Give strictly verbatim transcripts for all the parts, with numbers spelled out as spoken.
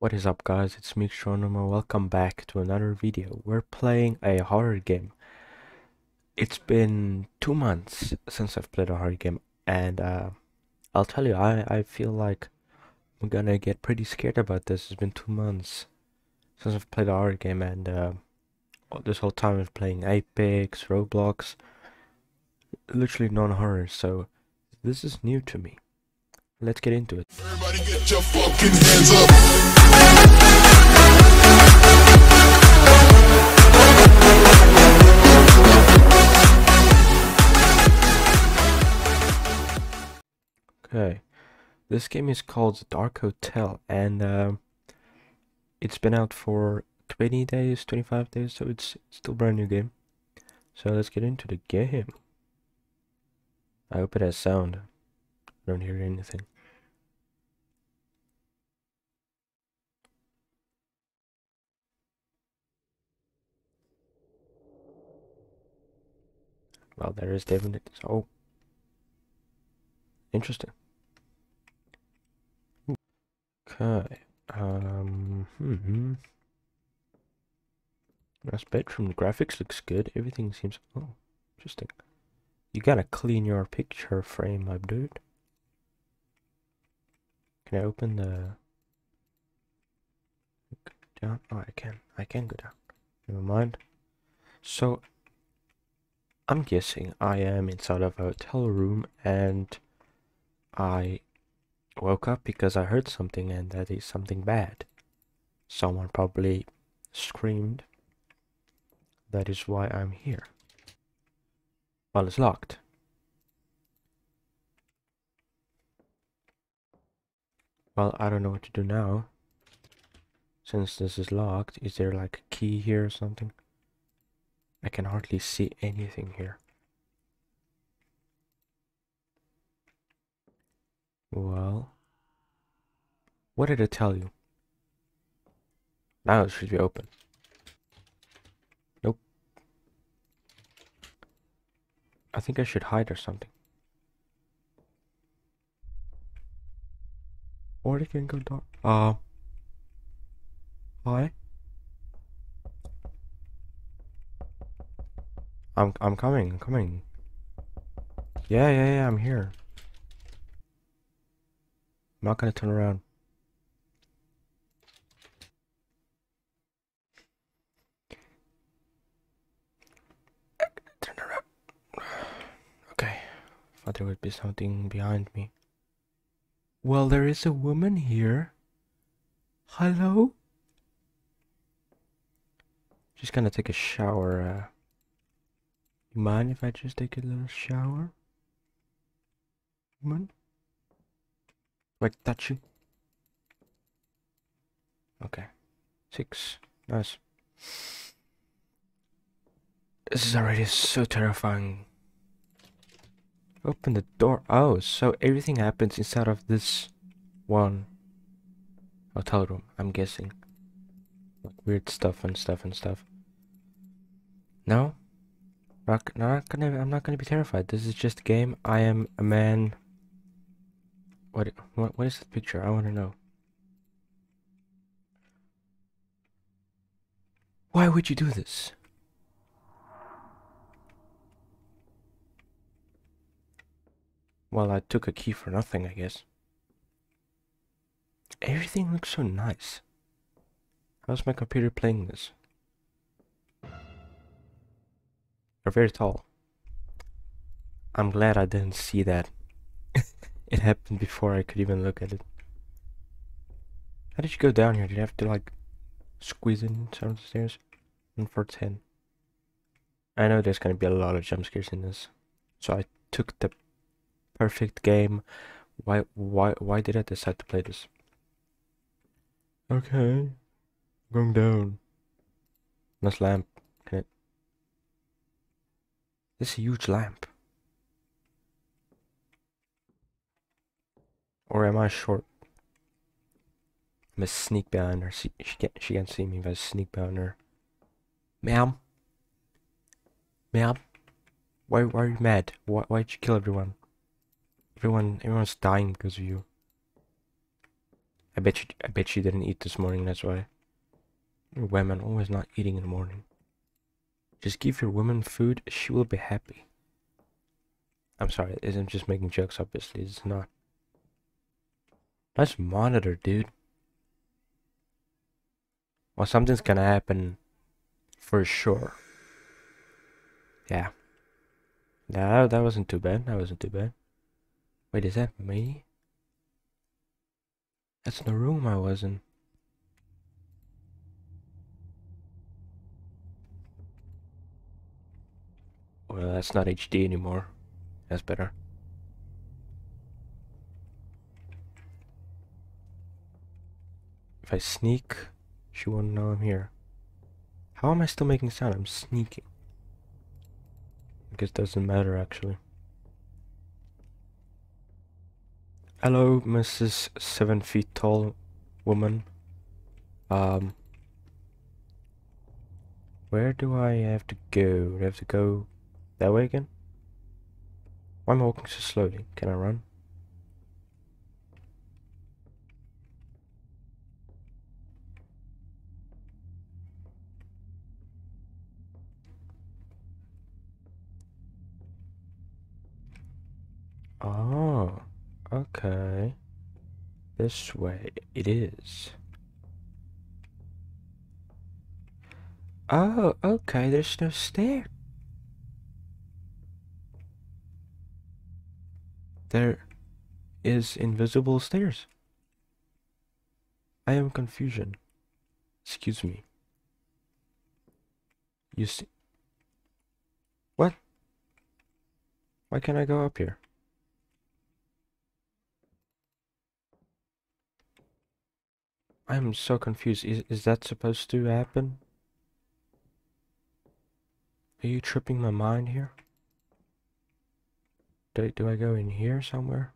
What is up, guys? It's me, Xtranamo. Welcome back to another video. We're playing a horror game. It's been two months since I've played a horror game, and uh, I'll tell you, I, I feel like I'm gonna get pretty scared about this. It's been two months since I've played a horror game, and uh, this whole time I've been playing Apex, Roblox, literally non-horror, so this is new to me. Let's get into it. Everybody get your fucking hands up. Okay, this game is called Dark Hotel, and uh, it's been out for twenty days, twenty-five days, so it's still brand new game. So let's get into the game. I hope it has sound. I don't hear anything. Well, there is definitely... Oh. Interesting. Okay. Um, mm-hmm. Nice bedroom. The graphics looks good. Everything seems... Oh, interesting. You gotta clean your picture frame up, dude. Can I open the... down? Oh, I can. I can go down. Never mind. So, I'm guessing I am inside of a hotel room, and I woke up because I heard something, and that is something bad. Someone probably screamed. That is why I'm here. Well, it's locked. Well, I don't know what to do now, since this is locked. Is there like a key here or something? I can hardly see anything here. Well, what did it tell you? Now it should be open. Nope. I think I should hide or something. Or they can go dark. Uh, hi. I'm I'm coming. I'm coming. Yeah, yeah, yeah. I'm here. I'm not gonna turn around. Turn around. Okay. I thought there would be something behind me. Well, there is a woman here. Hello? Just gonna take a shower. Uh, you mind if I just take a little shower? Woman? Like, touch you? Okay. Six. Nice. This is already so terrifying. Open the door. Oh, so everything happens inside of this one hotel room, I'm guessing. Like weird stuff and stuff and stuff. No? Not, not gonna, I'm not gonna be terrified. This is just a game. I am a man. What, what, what is the picture? I wanna know. Why would you do this? Well, I took a key for nothing, I guess. Everything looks so nice. How's my computer playing this? They're very tall. I'm glad I didn't see that. It happened before I could even look at it. How did you go down here? Did you have to, like, squeeze in down the stairs? one for ten. I know there's gonna be a lot of jump scares in this. So I took the... perfect game. Why, why, why did I decide to play this? Okay, going down. Nice lamp. Can it? This is a huge lamp. Or am I short? I must sneak behind her. She, she can't. She can't see me if I sneak behind her. Ma'am. Ma'am. Why? Why are you mad? Why? Why did you kill everyone? Everyone, everyone's dying because of you. I bet you I bet you didn't eat this morning, that's why. Women always not eating in the morning. Just give your woman food, she will be happy. I'm sorry, it isn't just making jokes, obviously, it's not. Nice monitor, dude. Well, something's gonna happen for sure. Yeah. Nah, that wasn't too bad. That wasn't too bad. Wait, is that me? That's the room I was in. Well, that's not H D anymore. That's better. If I sneak, she won't know I'm here. How am I still making sound? I'm sneaking. I guess it doesn't matter, actually. Hello, Missus Seven Feet Tall Woman. Um, where do I have to go? Do I have to go that way again? Why am I walking so slowly? Can I run? Oh, okay. This way it is. Oh, okay, there's no stair. There is invisible stairs. I am confusion. Excuse me. You see? What? Why can't I go up here? I'm so confused. Is, is that supposed to happen? Are you tripping my mind here? Do, do I go in here somewhere?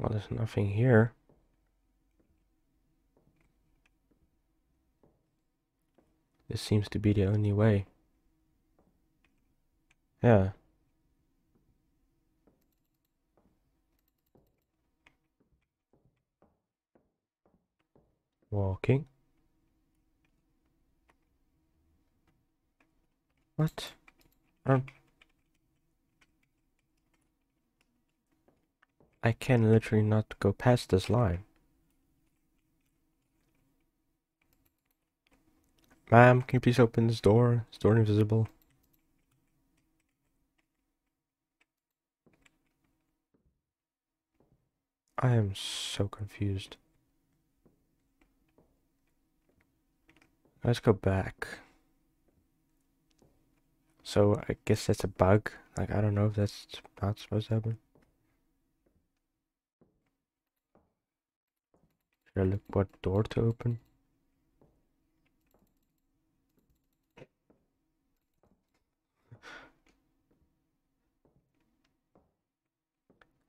Well, there's nothing here. This seems to be the only way. Yeah. Walking. What? I don't... I can literally not go past this line. Ma'am, can you please open this door? It's door invisible. I am so confused. Let's go back. So I guess that's a bug. Like, I don't know if that's not supposed to happen. Should I look what door to open?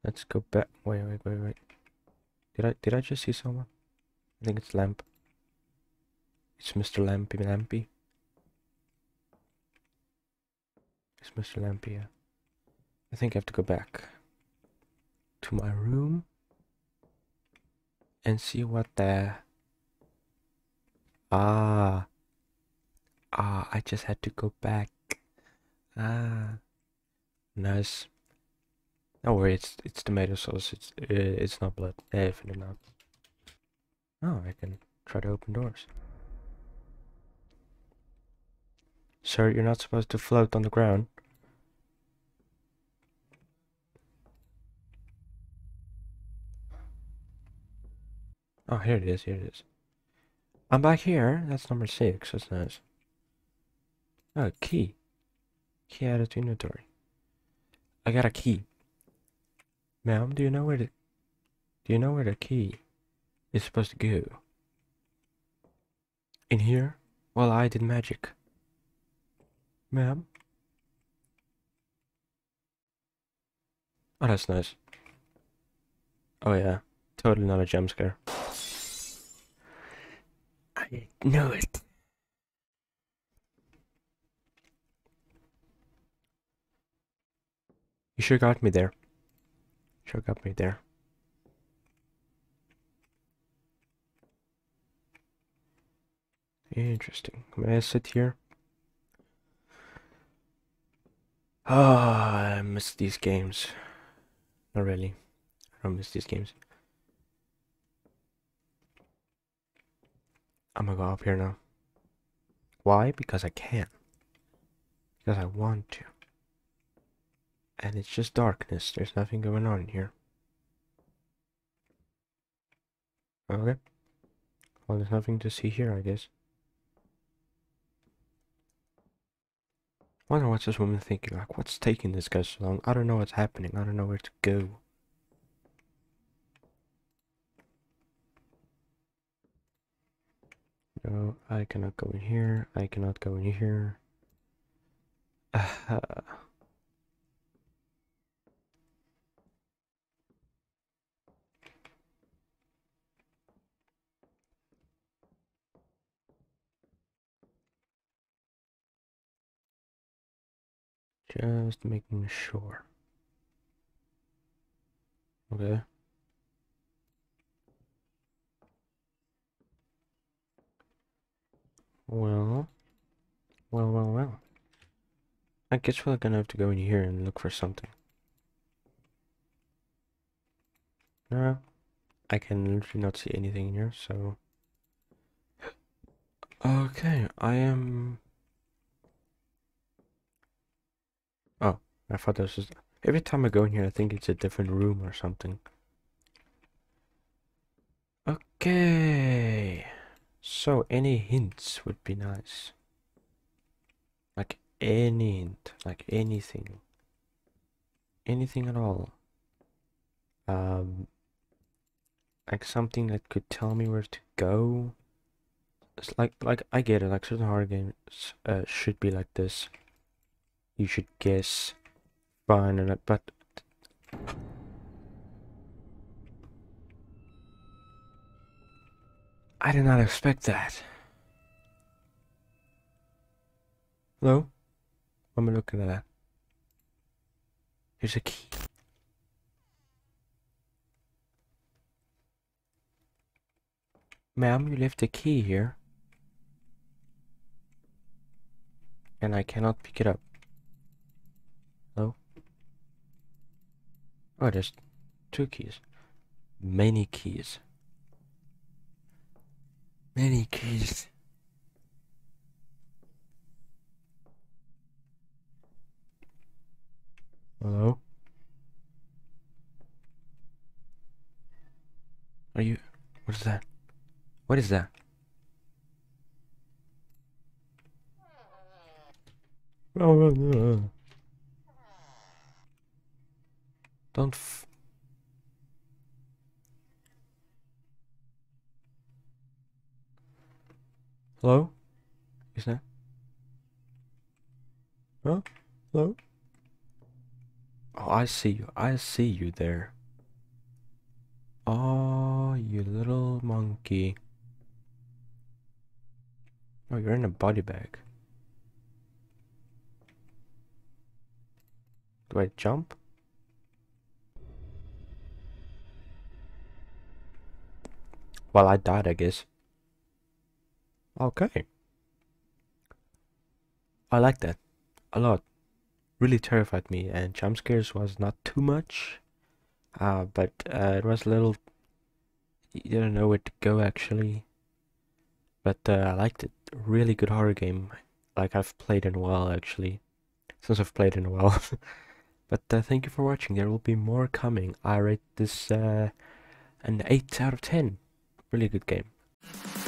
Let's go back. Wait, wait, wait, wait. Did I did I just see someone? I think it's Lamp. It's Mister Lampy Lampy. It's Mister Lampy, yeah. I think I have to go back to my room and see what the... Ah. Ah, I just had to go back. Ah. Nice. Don't worry, it's it's tomato sauce. It's, uh, it's not blood. Definitely not. Oh, I can try to open doors. Sir, you're not supposed to float on the ground. Oh, here it is, here it is. I'm back here. That's number six. That's nice. Oh, key. Key added to inventory. I got a key. Ma'am, do you know where the... Do you know where the key is supposed to go? In here? Well, I did magic. Ma'am. Oh, that's nice. Oh yeah, totally not a jump scare. I know it. You sure got me there. Sure got me there. Interesting. May I sit here? Ah, oh, I miss these games. Not really. I don't miss these games. I'm gonna go up here now. Why? Because I can. Because I want to. And it's just darkness. There's nothing going on here. Okay. Well, there's nothing to see here, I guess. I wonder what's this woman thinking, like, what's taking this guy so long? I don't know what's happening, I don't know where to go. No, I cannot go in here, I cannot go in here. Uh-huh. Just making sure. Okay. Well, well, well, well. I guess we're gonna have to go in here and look for something. No, I can literally not see anything in here, so. Okay, I am. Oh, I thought this was... Every time I go in here, I think it's a different room or something. Okay. So, any hints would be nice. Like, any hint. Like, anything. Anything at all. Um, like, something that could tell me where to go. It's like, like I get it. Like, certain horror games uh, should be like this. You should guess, fine, and but I did not expect that. Hello? What am I looking at that? Here's a key. Ma'am, you left a key here. And I cannot pick it up. Hello? Oh, there's two keys. Many keys. Many keys. Hello? Are you... What is that? What is that? Oh, Don't f- Hello? Is that? Huh? Hello? Oh, I see you. I see you there. Oh, you little monkey. Oh, you're in a body bag. Do I jump? Well, I died, I guess. Okay. I like that. A lot. Really terrified me, and jump scares was not too much. Uh, but uh, it was a little... You didn't know where to go, actually. But uh, I liked it. Really good horror game. Like, I've played in a while, actually. Since I've played in a while. But uh, thank you for watching. There will be more coming. I rate this uh, an eight out of ten. Really good game.